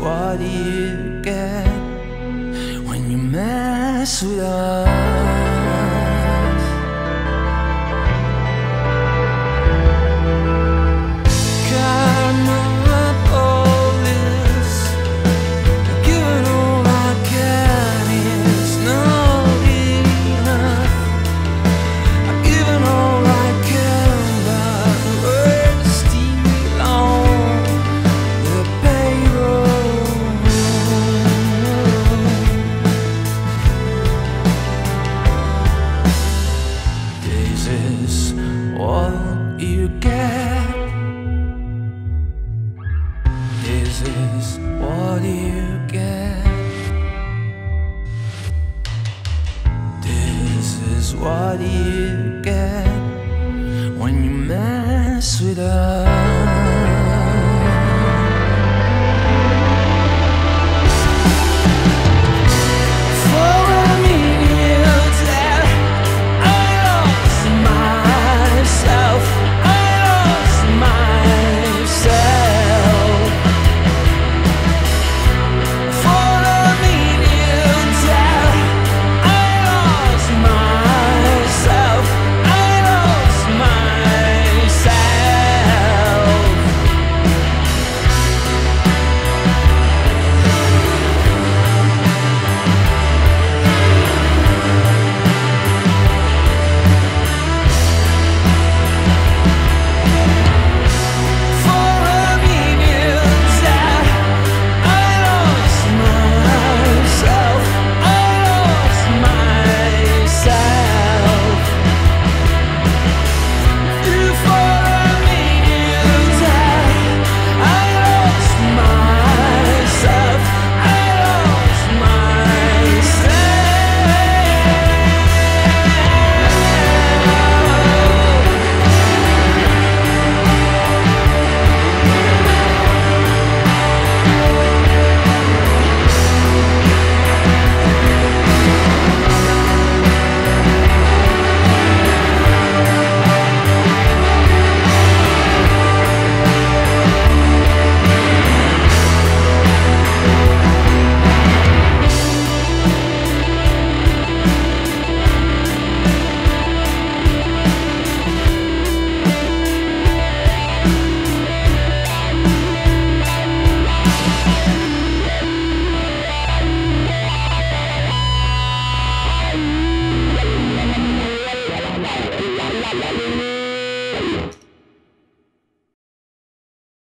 What do you get when you mess with us?